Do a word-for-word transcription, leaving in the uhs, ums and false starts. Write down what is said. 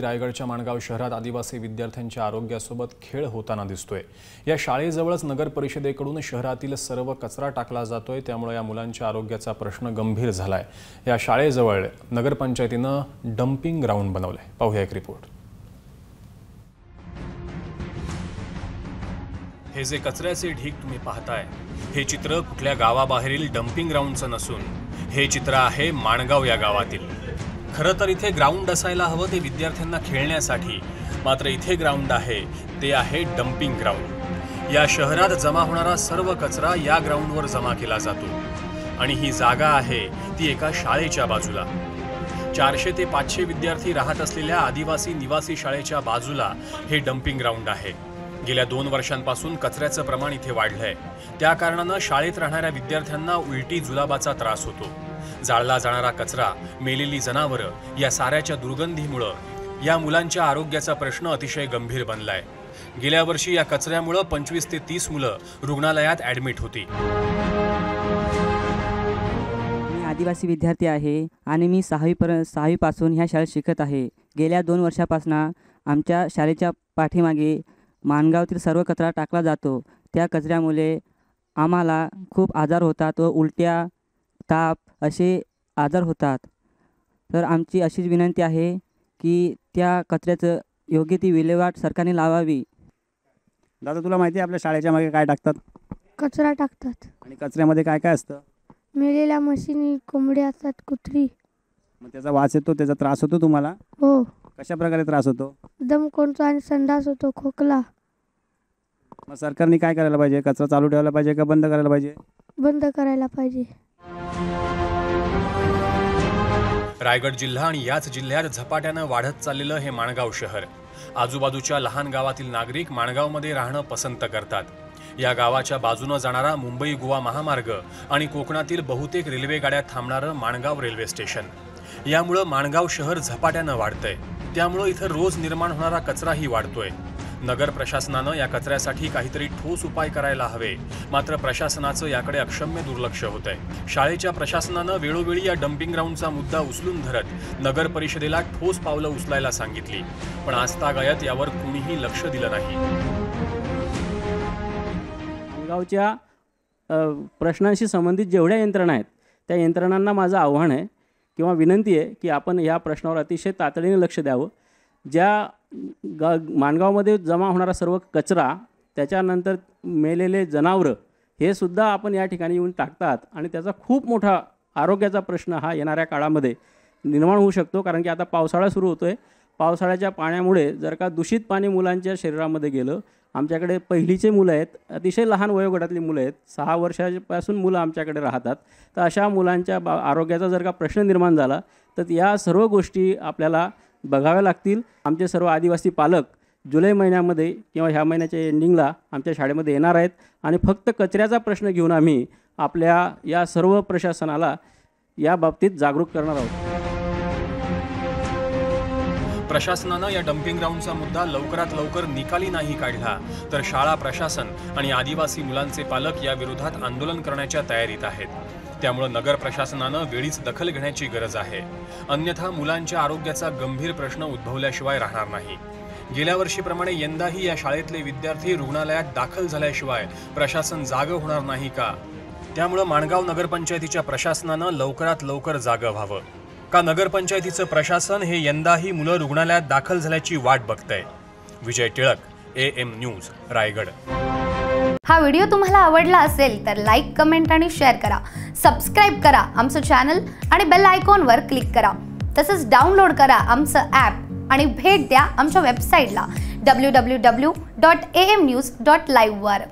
रायगडच्या माणगांव शहरात आदिवासी विद्यार्थ्यांच्या आरोग्यासोबत खेळ होताना दिसतोय। या शाळेजवळच नगर परिषदेकडून शहरातील सर्व कचरा टाकला जातोय, त्यामुळे या मुलांच्या आरोग्याचा प्रश्न गंभीर झालाय। या शाळेजवळ नगरपंचायतीने डंपिंग ग्राउंड बनवले। पाहूया एक रिपोर्ट। हे जे कचऱ्याचे ढीग तुम्ही पाहताय हे चित्र कुठल्या गावाबाहेरील डंपिंग ग्राउंडचं नसून हे चित्र आहे माणगाव या गावातील। खरं तर इथे ग्राउंड असायला हवं ते विद्यार्थ्यांना खेळण्यासाठी, मात्र इथे ग्राउंड आहे ते आहे डंपिंग ग्राउंड। या शहरात जमा होणारा सर्व कचरा या ग्राउंडवर जमा केला जातो आणि ही जागा आहे ती एका शाळेच्या बाजूला। चारशे ते पाचशे विद्यार्थी राहत असलेल्या आदिवासी निवासी शाळेच्या बाजूला हे डंपिंग ग्राउंड आहे। गेल्या दोन वर्षांपासून कचऱ्याचं प्रमाण इथे वाढलंय, त्या कारणानं शाळेत राहणाऱ्या विद्यार्थ्यांना उलटी जुलाबाचा त्रास होतो। जाळला जाणारा कचरा, मेलेली जनावरं या साऱ्याच्या दुर्गंधीमुळे या मुलांच्या आरोग्याचा प्रश्न अतिशय गंभीर बनलाय। गेल्या वर्षी या कचऱ्यामुळे पंचवीस ते तीस मुलं रुग्णालयात ऍडमिट होती। मी आदिवासी विद्यार्थी आहे आणि मी सहावी सहावी पासून ह्या शाळेत शिकत आहे। गेल्या दोन वर्षापासून आमच्या शाळेच्या पाठीमागे माणगावातील सर्व कचरा टाकला जातो। त्या कचऱ्यामुळे आम्हाला खूप आजार होतात व उलट्या, ताप असे आजार होतात। तर आमची अशीच विनंती आहे की त्या कचऱ्याचं योग्य ती विल्हेवाट सरकारने लावावी। दादा, तुला माहिती आहे आपल्या शाळेच्या मागे काय टाकतात? कचरा टाकतात। आणि कचऱ्यामध्ये काय काय असतं? मेलेल्या म्हशी, कोंबड्या असतात, कुत्री। मग त्याचा वास येतो, त्याचा त्रास होतो तुम्हाला? हो। कशा प्रकारे त्रास होतो? दम कोंडतो आणि संडास होतो, खोकला। मग सरकारने काय करायला पाहिजे? कचरा चालू ठेवायला पाहिजे का बंद करायला पाहिजे? बंद करायला पाहिजे। रायगड जिल्हा आणि याच जिल्ह्यात झपाट्याने वाढत चाललेलं हे माणगाव शहर। आजूबाजूच्या लहान गावातील नागरिक माणगावमध्ये राहणं पसंत करतात। या गावाच्या बाजूने जाणारा मुंबई गोवा महामार्ग आणि कोकणातील बहुतेक रेल्वे गाड्या थांबणारं माणगाव रेल्वे स्टेशन, यामुळे माणगाव शहर झपाट्याने वाढतंय। त्यामुळे इथं रोज निर्माण होणारा कचराही वाढतोय। नगर प्रशासनानं या कचऱ्यासाठी काहीतरी ठोस उपाय करायला हवे, मात्र प्रशासनाचं याकडे अक्षम्य दुर्लक्ष होत आहे। शाळेच्या प्रशासनानं वेळोवेळी या डंपिंग ग्राउंडचा मुद्दा उचलून धरत नगर परिषदेला ठोस पावलं उचलायला सांगितली, पण आजतागायत यावर कोणीही लक्ष दिलं नाही। माणगावच्या प्रश्नांशी संबंधित जेवढ्या यंत्रणा आहेत त्या यंत्रणांना माझं आव्हान आहे किंवा विनंती आहे की आपण या प्रश्नावर अतिशय तातडीने लक्ष द्यावं। ज्या ग माणगावमध्ये जमा होणारा सर्व कचरा, त्याच्यानंतर मेलेले जनावरं हे सुद्धा आपण या ठिकाणी येऊन टाकतात आणि त्याचा खूप मोठा आरोग्याचा प्रश्न हा येणाऱ्या काळामध्ये निर्माण होऊ शकतो। कारण की आता पावसाळा सुरू होतो आहे। पावसाळ्याच्या पाण्यामुळे जर का दूषित पाणी मुलांच्या शरीरामध्ये गेलं, आमच्याकडे पहिलीचे मुलं आहेत, अतिशय लहान वयोगटातली मुलं आहेत, सहा वर्षापासून मुलं आमच्याकडे राहतात। तर अशा मुलांच्या बा आरोग्याचा जर का प्रश्न निर्माण झाला तर या सर्व गोष्टी आपल्याला बघाव्या लागतील। आमचे सर्व आदिवासी पालक जुलै महिन्यामध्ये किंवा ह्या महिन्याच्या एंडिंगला आमच्या शाळेमध्ये येणार आहेत आणि फक्त कचऱ्याचा प्रश्न घेऊन आम्ही आपल्या या सर्व प्रशासनाला या बाबतीत जागरूक करणार आहोत। प्रशासनानं या डंपिंग ग्राउंडचा मुद्दा लवकरात लवकर निकाली नाही काढला तर शाळा प्रशासन आणि आदिवासी मुलांचे पालक या विरोधात आंदोलन करण्याच्या तयारीत आहेत। त्यामुळे नगर प्रशासनाने वेळीच दखल घेण्याची गरज आहे, अन्यथा मुलांच्या आरोग्याचा गंभीर प्रश्न उद्भवल्याशिवाय राहणार नाही। गेल्या वर्षीप्रमाणे यंदाही या शाळेतले विद्यार्थी रुग्णालयात दाखल झाल्याशिवाय प्रशासन जागं होणार नाही का? त्यामुळे माणगाव नगरपंचायतीच्या प्रशासनाने लवकरात लवकर जागं व्हावं। का नगरपंचायतीचं प्रशासन हे यंदाही मुलं रुग्णालयात दाखल झाल्याची वाट बघतंय। Vijay Tilak, A M News, Raigad. हा व्हिडिओ तुम्हाला आवडला असेल तर लाईक, कमेंट आणि शेअर करा। सबस्क्राइब करा आमचं चॅनल आणि बेल आयकॉनवर क्लिक करा। तसंच डाउनलोड करा आमचं ॲप आणि भेट द्या आमच्या वेबसाईटला W W W dot A M News dot लाईव्हवर।